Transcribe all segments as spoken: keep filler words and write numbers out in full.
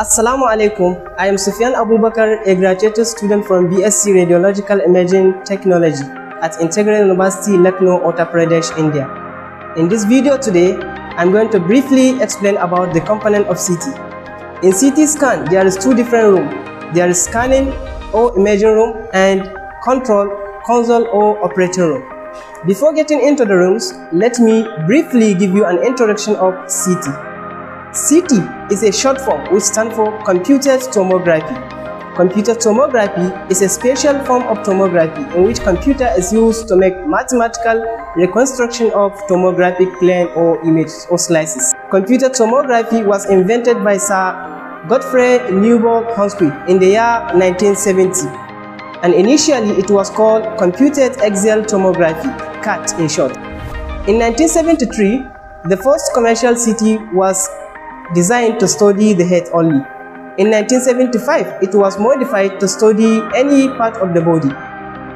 Assalamu alaikum. I am Sufyan Abubakar, a graduate student from B S c Radiological Imaging Technology at Integral University Lucknow, Uttar Pradesh, India. In this video today, I am going to briefly explain about the component of C T. In C T scan, there is two different rooms. There is scanning or imaging room and control, console or operating room. Before getting into the rooms, let me briefly give you an introduction of C T. C T is a short form which stands for computed tomography. Computed tomography is a special form of tomography in which computer is used to make mathematical reconstruction of tomographic plane or image or slices. Computed tomography was invented by Sir Godfrey Newbold Hounsfield in the year nineteen seventy, and initially it was called computed axial tomography, C A T in short. In nineteen seventy-three, the first commercial C T was designed to study the head only. In nineteen seventy-five, it was modified to study any part of the body.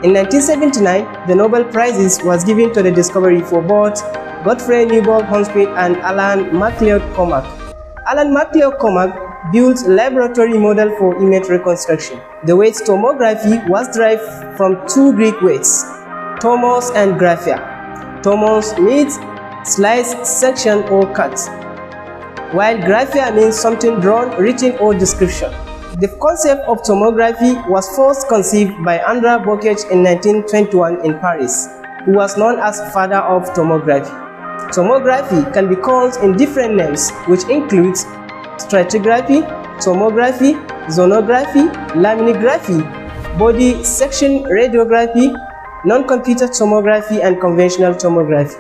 In nineteen seventy-nine, the Nobel Prize was given to the discovery for both Godfrey Newbold Hounsfield and Alan MacLeod Cormack. Alan MacLeod Cormack built a laboratory model for image reconstruction. The weight tomography was derived from two Greek weights, tomos and graphia. Tomos means slice, section or cut, while graphia means something drawn, written or description. The concept of tomography was first conceived by André Bocage in nineteen twenty-one in Paris, who was known as father of tomography. Tomography can be called in different names, which includes stratigraphy, tomography, zonography, laminography, body section radiography, non-computer tomography and conventional tomography.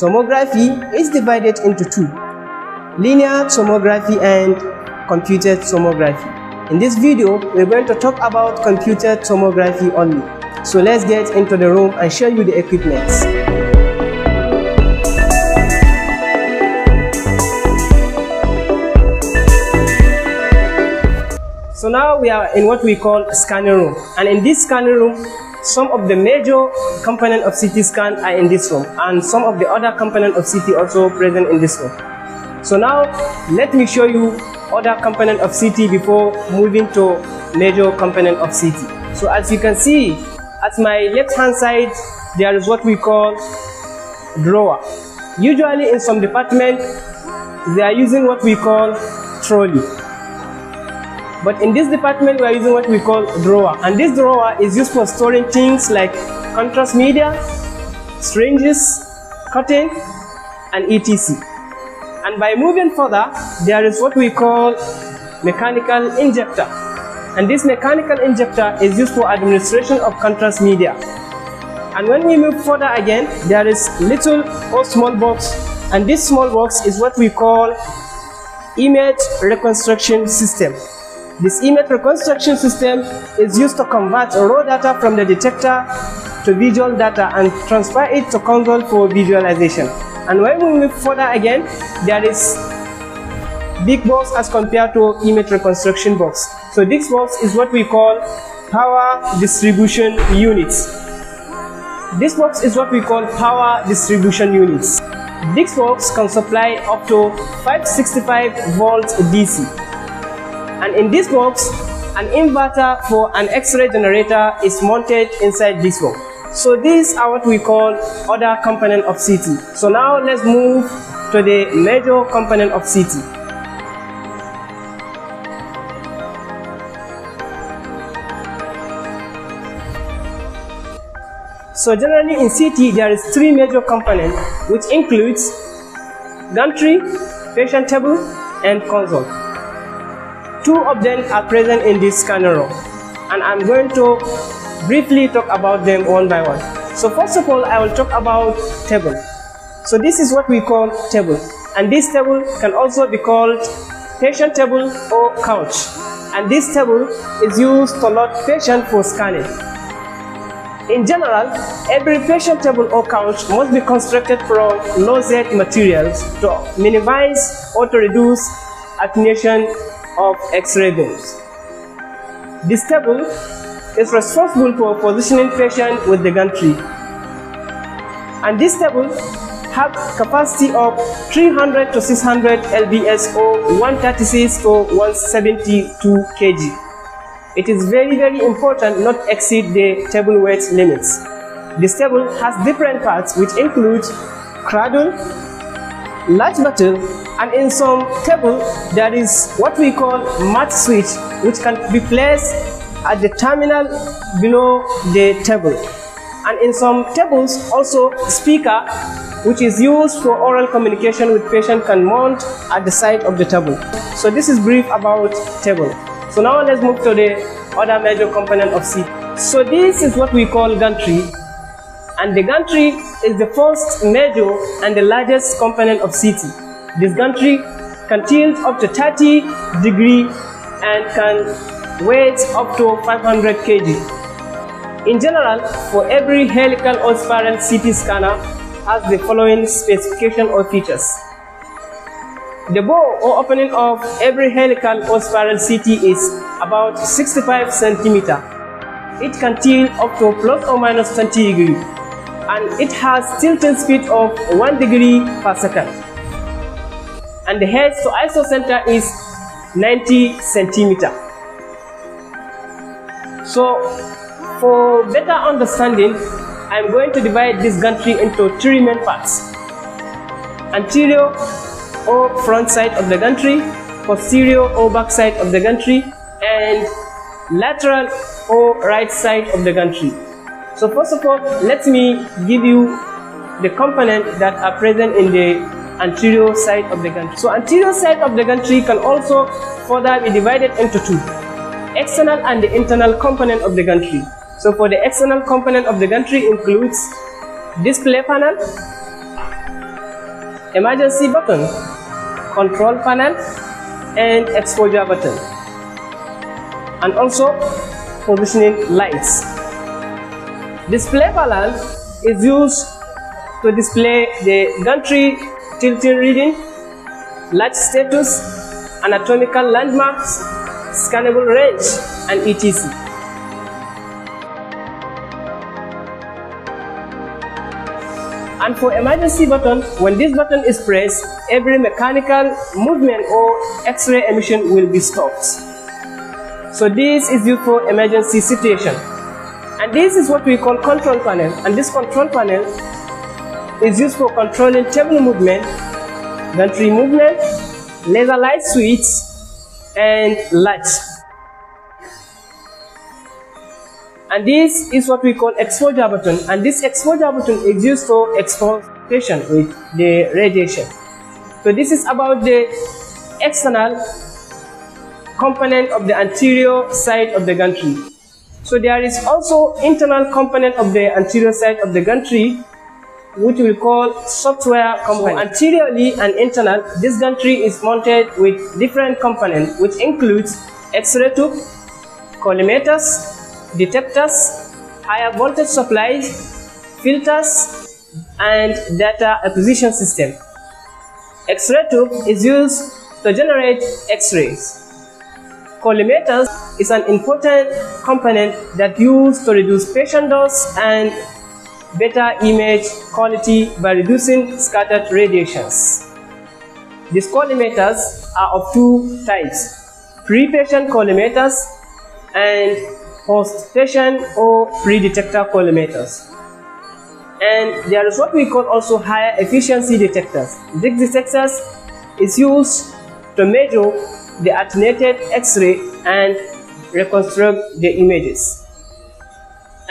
Tomography is divided into two: linear tomography and computed tomography. In this video, we're going to talk about computed tomography only. So let's get into the room and show you the equipment. So now we are in what we call scanning room, and in this scanning room, some of the major components of C T scan are in this room, and some of the other components of C T also present in this room. So now, let me show you other component of C T before moving to major component of C T. So as you can see, at my left hand side, there is what we call drawer. Usually in some department, they are using what we call trolley. But in this department, we are using what we call drawer. And this drawer is used for storing things like contrast media, syringes, cotton, and et cetera. And by moving further, there is what we call mechanical injector. And this mechanical injector is used for administration of contrast media. And when we move further again, there is little or small box. And this small box is what we call image reconstruction system. This image reconstruction system is used to convert raw data from the detector to visual data and transfer it to console for visualization. And when we move further again, there is big box as compared to image reconstruction box. So this box is what we call power distribution units. This box is what we call power distribution units. This box can supply up to five sixty-five volts D C. And in this box, an inverter for an X-ray generator is mounted inside this box. So these are what we call other component of C T. So now let's move to the major component of C T. So generally in C T, there is three major components, which includes gantry, patient table, and console. Two of them are present in this scanner room, and I'm going to briefly talk about them one by one. So first of all, I will talk about table. So this is what we call table, and this table can also be called patient table or couch. And this table is used to load patient for scanning. In general, every patient table or couch must be constructed from low-Z materials to minimize or to reduce attenuation of X-ray beams. This table is responsible for positioning patient with the gantry. And this table have capacity of three hundred to six hundred L B S or one thirty-six to one seventy-two kilograms. It is very very important not exceed the table weight limits. This table has different parts which include cradle, large bottle, and in some table there is what we call mat switch, which can be placed at the terminal below the table. And in some tables also speaker, which is used for oral communication with patient, can mount at the side of the table. So this is brief about table. So now let's move to the other major component of C T. So this is what we call gantry, and the gantry is the first major and the largest component of C T. This gantry can tilt up to thirty degrees and can weigh up to five hundred kilograms. In general, for every helical or spiral C T scanner has the following specification or features. The bore or opening of every helical or spiral C T is about sixty-five centimeters. It can tilt up to plus or minus twenty degrees, and it has tilting speed of one degree per second. And the head to I S O center is ninety centimeters. So for better understanding, I am going to divide this gantry into three main parts: anterior or front side of the gantry, posterior or back side of the gantry, and lateral or right side of the gantry. So first of all, let me give you the components that are present in the anterior side of the gantry. So anterior side of the gantry can also further be divided into two: external and the internal component of the gantry. So for the external component of the gantry includes display panel, emergency button, control panel, and exposure button, and also positioning lights. Display panel is used to display the gantry tilting reading, latch status, anatomical landmarks, scannable range, and et cetera. And for emergency button, when this button is pressed, every mechanical movement or X-ray emission will be stopped. So this is used for emergency situation. And this is what we call control panel. And this control panel is used for controlling table movement, gantry movement, laser light switch, and latch. And this is what we call exposure button, and this exposure button is used for expose patient with the radiation. So this is about the external component of the anterior side of the gantry. So there is also internal component of the anterior side of the gantry, which we call software component. So anteriorly and internal, this gantry is mounted with different components, which includes X-ray tube, collimators, detectors, higher voltage supplies, filters, and data acquisition system. X-ray tube is used to generate X-rays. Collimators is an important component that used to reduce patient dose and better image quality by reducing scattered radiations. These collimators are of two types: pre-patient collimators and post-patient or pre-detector collimators. And there is what we call also higher efficiency detectors. These detectors is used to measure the attenuated X-ray and reconstruct the images.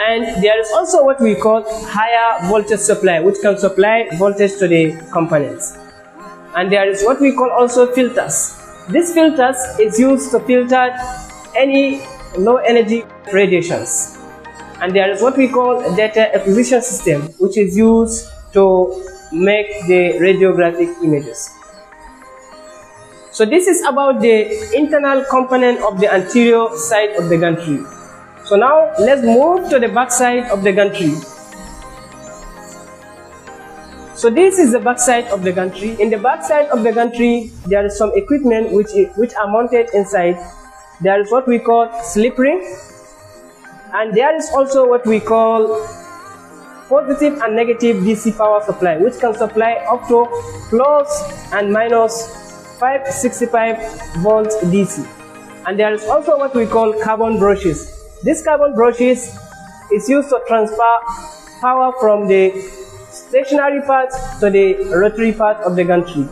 And there is also what we call higher voltage supply, which can supply voltage to the components. And there is what we call also filters. These filters is used to filter any low energy radiations. And there is what we call a data acquisition system, which is used to make the radiographic images. So this is about the internal component of the anterior side of the gantry. So now let's move to the back side of the gantry. So this is the back side of the gantry. In the back side of the gantry, there is some equipment which, is, which are mounted inside. There is what we call slip ring, and there is also what we call positive and negative D C power supply, which can supply up to plus and minus five sixty-five volts D C. And there is also what we call carbon brushes. This carbon brushes is used to transfer power from the stationary part to the rotary part of the gantry.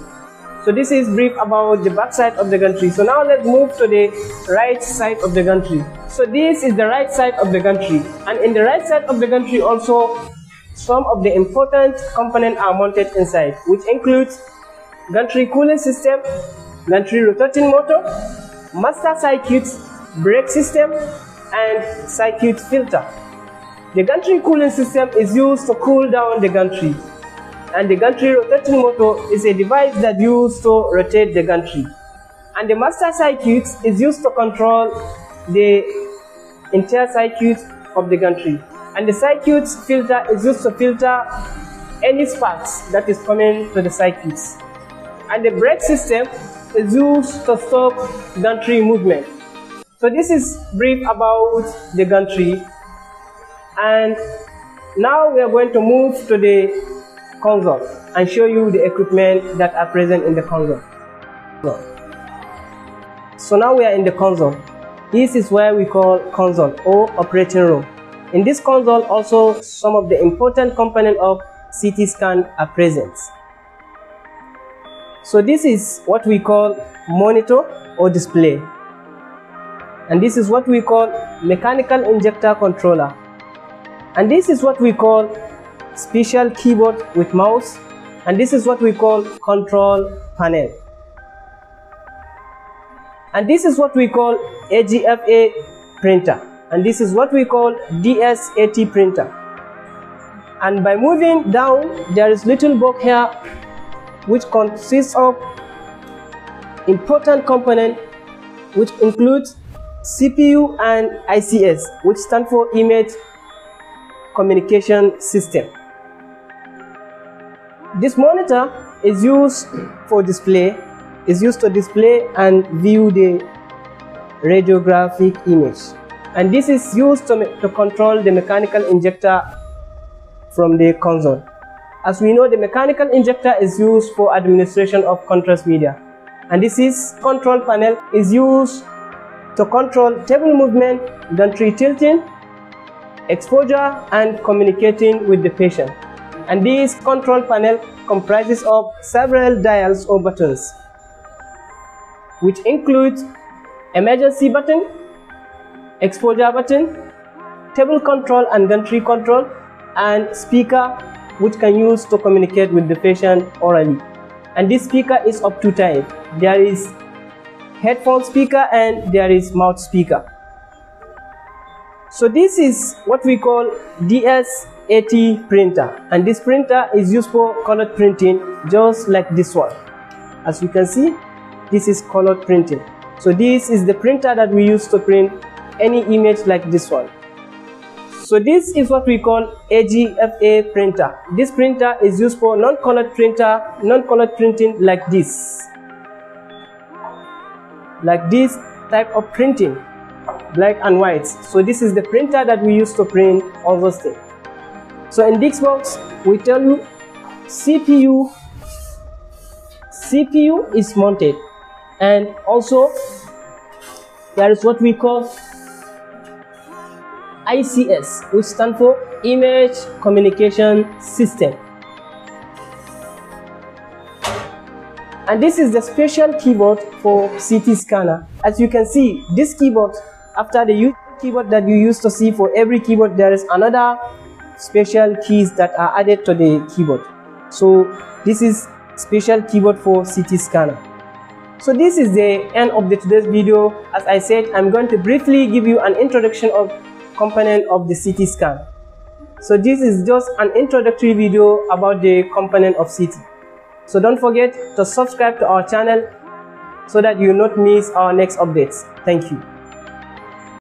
So this is brief about the back side of the gantry. So now let's move to the right side of the gantry. So this is the right side of the gantry, and in the right side of the gantry also some of the important components are mounted inside, which includes gantry cooling system, gantry rotating motor, master circuits, brake system, and circuit filter. The gantry cooling system is used to cool down the gantry, and the gantry rotating motor is a device that used to rotate the gantry. And the master circuit is used to control the entire circuit of the gantry. And the circuit filter is used to filter any sparks that is coming to the circuits. And the brake system is used to stop gantry movement. So this is brief about the gantry. And now we are going to move to the console and show you the equipment that are present in the console. So now we are in the console. This is where we call console or operating room. In this console also some of the important components of C T scan are present. So this is what we call monitor or display, and this is what we call mechanical injector controller, and this is what we call special keyboard with mouse, and this is what we call control panel, and this is what we call A G F A printer, and this is what we call D S eighty printer. And by moving down, there is little box here which consists of important component which includes C P U and I C S, which stand for image communication system. This monitor is used for display, is used to display and view the radiographic image, and this is used to, to control the mechanical injector from the console. As we know, the mechanical injector is used for administration of contrast media, and this is control panel is used to control table movement, gantry tilting, exposure, and communicating with the patient. And this control panel comprises of several dials or buttons, which includes emergency button, exposure button, table control and gantry control, and speaker, which can use to communicate with the patient orally. And this speaker is of two types. There is headphone speaker and there is mouth speaker. So this is what we call D S eighty printer, and this printer is used for colored printing, just like this one. As you can see, this is colored printing. So this is the printer that we use to print any image like this one. So this is what we call A G F A printer. This printer is used for non-colored printer, non-colored printing like this, like this type of printing, black and white. So this is the printer that we use to print all those things. So in this box we tell you C P U. C P U is mounted, and also there is what we call I C S, which stands for Image Communication System. And this is the special keyboard for C T scanner. As you can see, this keyboard, after the usual keyboard that you used to see for every keyboard, there is another special keys that are added to the keyboard. So this is special keyboard for C T scanner. So this is the end of the today's video. As I said, I'm going to briefly give you an introduction of component of the C T scan. So this is just an introductory video about the component of C T. So don't forget to subscribe to our channel so that you not miss our next updates. Thank you.